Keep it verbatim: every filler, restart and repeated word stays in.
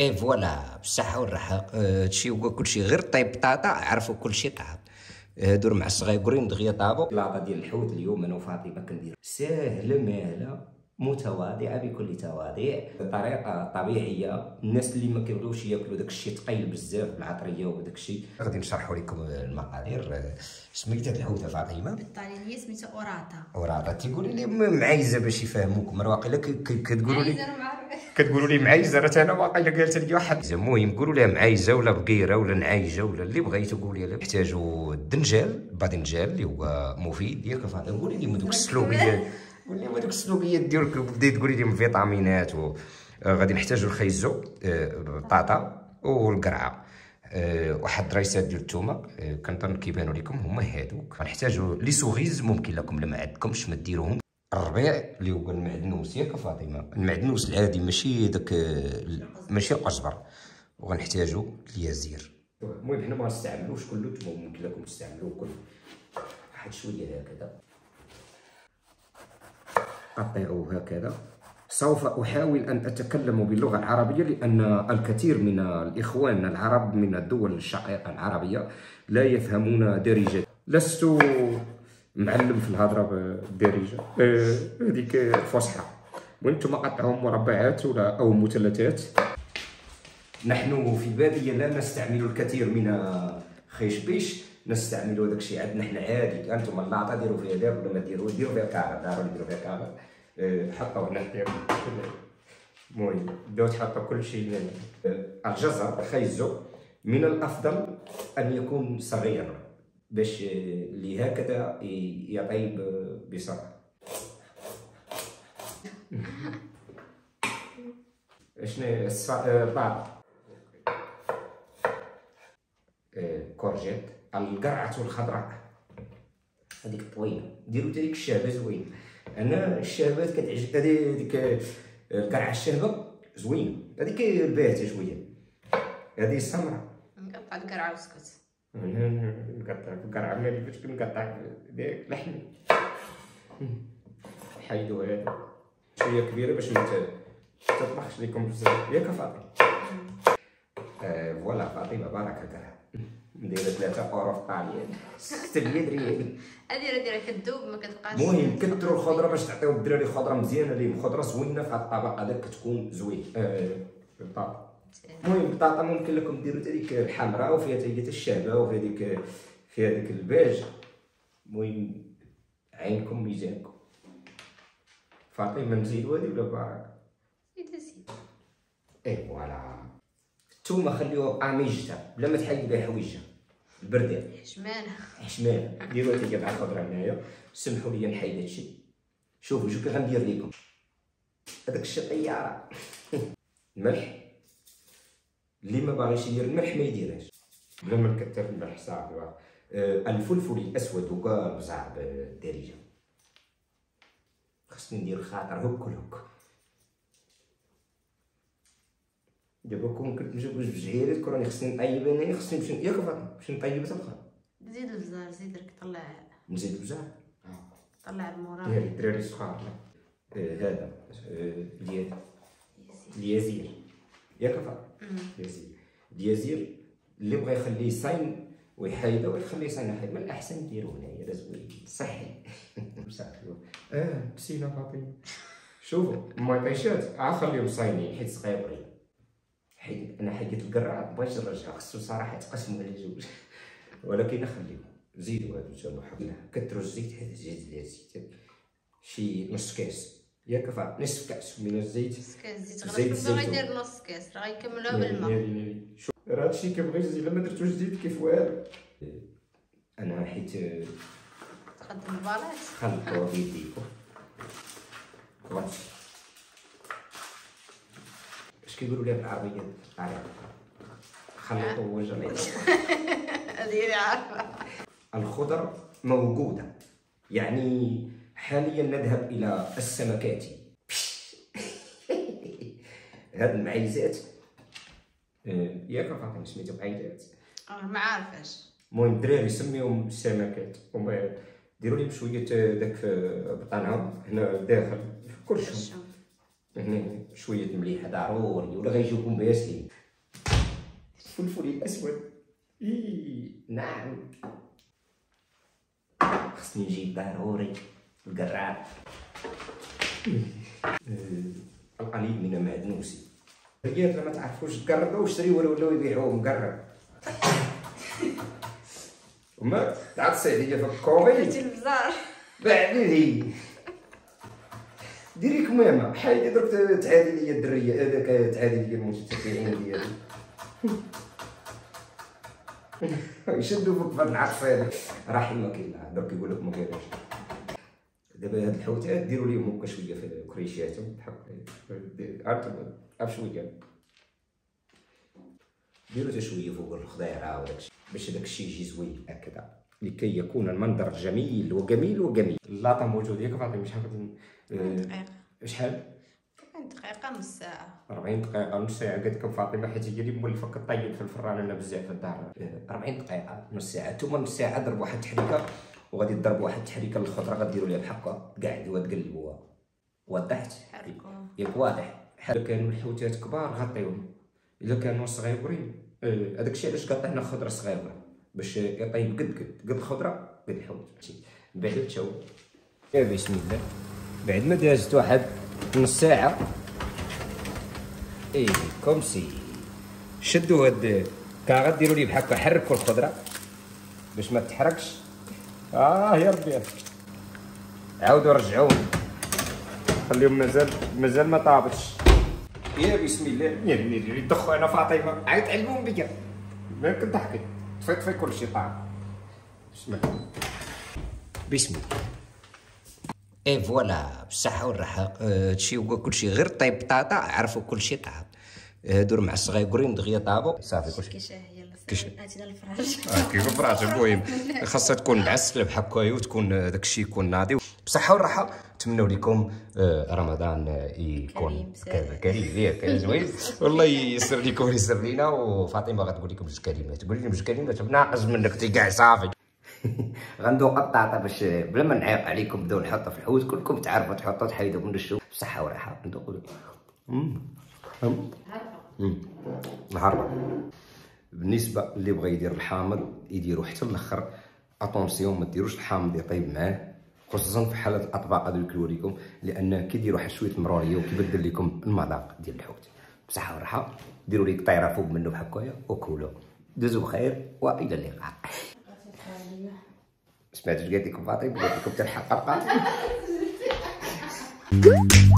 اي فوالا بالصحه والراحه. هادشي هو كلشي، غير طيب بطاطا عرفوا كلشي طاب. دور مع الصغيورين دغيا طابو لابا ديال الحوت. اليوم انا وفاطمه كندير ساهله ماهله متواضعه بكل تواضع بطريقه طبيعيه. الناس اللي ما كيبغيوش ياكلوا داكشي ثقيل بزاف بالعطريه وداكشي غادي نشرحوا لكم المقادير. سميتها الحوته فاطمه بالطالينيه سميتها اوراتا. اوراتا تيقولوا لي معايزه باش يفهموكم، راه واقيلا كتقولوا لي كتقولوا لي معايزه، راه انا واقيلا قالت لي واحد. المهم قولوا لها معايزه ولا بقيره ولا نعايجه ولا اللي بغيتوا قولوا لها. نحتاجوا الدنجال، الباذنجان اللي هو مفيد ياك فاطمه. قولي لي من دوك السلوبيات، قولي لي هذوك السلوبيات ديالك بديتي تقولي لي من فيتامينات. و غادي نحتاجوا الخيزو، البطاطا والقرعه، واحد الدريسات ديال الثومه. كنظن كيبانوا لكم هما هذوك. غنحتاجوا لي سوغيز، ممكن لكم اللي ما عندكمش ما ديروهم. الربيع اللي هو المعدنوس ياك فاطمه، المعدنوس العادي ماشي داك ماشي القزبر. وغنحتاجوا اليازير. المهم حنا ما غنستعملوش كله الثوم، ممكن لكم تستعملوه كل واحد شويه هكذا. قطعوا هكذا. سوف أحاول أن أتكلم باللغة العربية لأن الكثير من الإخوان العرب من الدول الشقيقة العربية لا يفهمون درجة. لست معلم في الهضرة بالدارجة، هذيك آه فصحى. وانتم قطعهم مربعات ولا أو مثلثات. نحن في البادية لا نستعمل الكثير من خيشبيش، نستعملوا داك الشيء عندنا حنا عادي. انتم اللاطه ديروا فيها دار ولا ما ديروا، ديروا فيها كعب، داروا ديروا فيها كعب. حطوا هنا حتى. المهم بداو تحطوا كل شيء. الجزر الخيزو من الافضل ان يكون صغير باش اللي هكذا يطيب بسرعه. شنو البعض كورجيت، القرعه الخضراء هذيك طويله. ديروا حتى ديك الشهبه زوينه. انا الشهبات كتعجب، هذيك القرعه الشهبه زوينه، هذيك الباهته شويه، هذه السمراء. نقطع القرعه وسكت. نقطع القرعه ملي باش نقطع ديك اللحم. نحيدو هذا شويه كبيره باش ما تطبخش لكم بزاف ياك فاطمه. فوالا فاطمه بارك الله. ندير ثلاثه اوراق طاليين ستمية ريال. هذه راه دايره كتذوب ما كتبقاش. المهم كثروا الخضره باش تعطيو الدراري خضره مزيانه ليهم، خضره زوينه في هذا الطبق هذا كتكون زوين. البطاطا المهم البطاطا ممكن لكم ديروا حتى ديك الحمراء وفيها حتى هي الشعبه وفيها ديك فيها ديك الباج. المهم عينكم ميزانكم. فاطمه نزيدو هذه ولا بارك؟ زيدها زيدها. اي فوالا. الثومه خليوها بقميجتها بلا ما تحيدها حويجها البردان حشمانه حشمانه. ديروها تيجي مع الخضره هنايا. سمحوا لي نحيد هادشي. شوفوا شوف كي غندير لكم هذاك الشي طياره. الملح اللي ما باغيش يدير الملح ما يديرهاش بلا ما نكثر الملح صافي. آه الفلفل الاسود وكا البزار بالدارجه. خصني ندير خاطر هوك هوك دابا. كون كنت نجيب جوج بجهيرات كون راني خصني نطيب، انا خصني نمشي ياك فاطمه باش نطيب تبقى. زيد البزار، زيد راك طلع. نزيد البزار طلع المورا ديال الدراري سخان. هذا ديال اليازير ياك فاطمه. اليازير اليازير اللي بغى يخليه صاين ويحيده ويخليه صاين حيد، من الاحسن نديروه هنايا راه زوين صحي بصح. اه نسينا فاطمه. شوفوا المطيشات عا خليهم صاينين حيت صغيورين. حيت انا حيت القرعه باش نرجع خصو صراحه تقسموا على جوج ولكن خليهم. زيدوا هادو حتى نحطوها. كثروا الزيت، هذا الزيت ديال الزيت شي نص كاس ياك فاطمه، نصف كاس من الزيت. نص كاس زيت غلط باغي ندير نص كاس راه غيكملوها بالماء. شوف راه هادشي كيبغي الا ما درتوش زيت كيف والو. انا حيت تقدم البلاط خلطوها بيديكم. كيقولوا لها بالعربيه الطريقه خلطوا وجميع. هذه عارفه. الخضر موجوده، يعني حاليا نذهب الى السمكات. هاد المعيزات ياك فاطمه سميتو معيزات اه ما عارفاش. المهم الدراري سميهم السمكات. ومن ديروا لهم شويه داك بطانهم هنا داخل كلشي هنا شويه مليحه ضروري ولا غيجيكم باسلي. الفلفل الاسود اي نعم خصني نجيب ضروري القرعه القليل من المعدنوسي. الرجال ما تعرفوش تقربوا وشريوا ولا ولاو يبيعوه مقرب وما تعرف صعيبيه في الكوميدي البزار بعدي ديري كمامه حيدي درك تعادي ليا الدريه هذاك تعادي ليا المتتبعين ديالي يشدوا فوق فهاد العصير رحمك الله. درك يقول لك ما كاينش دابا هاد الحوتات ديروا ليهم هكا شويه في كريشياتهم بحال عرفت عرف شويه ديروا شويه فوق الخضيره وداكشي باش داكشي يجي زوين هكذا لكي يكون المنظر جميل وجميل وجميل. اللاطه موجوده ياك فاطمه شحال دقيقه شحال دقيقه نص ساعه أربعين دقيقه نص ساعه قالت لك فاطمه حيت هي اللي مولفك الطيب في الفران لنا بزاف في الدار. أربعين دقيقه نص ساعه انتوما نص ساعه ضرب واحد التحريكه وغادي تضرب واحد التحريكه للخضره غديروا ليها بحال هكا قاعدوا تقلبوها. وضحت ياك واضح بحال كانوا الحوتات كبار غطيوهم الا كانوا صغيورين هذاك الشيء علاش قطعنا خضره صغيره باش يطيب قد قد قد خضره قد الحوت. بعد التو بسم الله بعد ما دازت واحد نص ساعه اي كومسي شدوا هاد كا غديروا لي بحال هكا حركوا الخضره باش ما تحركش. اه يا ربي عاودوا رجعوهم خليهم مازال مازال ما طابتش. يا بسم الله يا بني دخو انا فاطمه عيط علمهم بيا ما كنضحكي طفيت في كل شيء طعم. بسم الله بسم الله اي فوالا بالصحه والراحه هادشي هو كلشي غير طيب بطاطا عرفوا كلشي طعم هادو مع الصغيورين دغيا طابو صافي كلشي كيشهي يلاه اتينا للفراش كيف الفراش. المهم خاصها تكون معسله بحال هكايا وتكون داكشي يكون ناضي. بالصحه والراحه نتمنوا لكم رمضان يكون كريم ياك زوين والله يسر لكم ويسر لينا. وفاطمه غتقول لكم جوج كلمات قولي لهم جوج كلمات ناقص منك تي كاع صافي. غندوق الطاطا باش بلا ما نعيق عليكم بداو نحطو في الحوت كلكم تعرفوا تحطوا تحيدوا من الشو. بالصحه والراحه ندوقوا الهربه. بالنسبه اللي بغى يدير الحامض يديروا حتى الاخر اطونسيون ما ديروش الحامض يطيب معاه خصوصا في حاله الاطباق هذو الكلوريكم لان كيديروا واحد شويه مروريه وكيبدل لكم المذاق ديال الحوت. بصحه وراحه ديروا ليك طايره فوق منه بحال هكايا وكولوا دوزوا بخير والى اللقاء. سمعتوا قالت لكم فاطمه قالت لكم تلحق القرقه.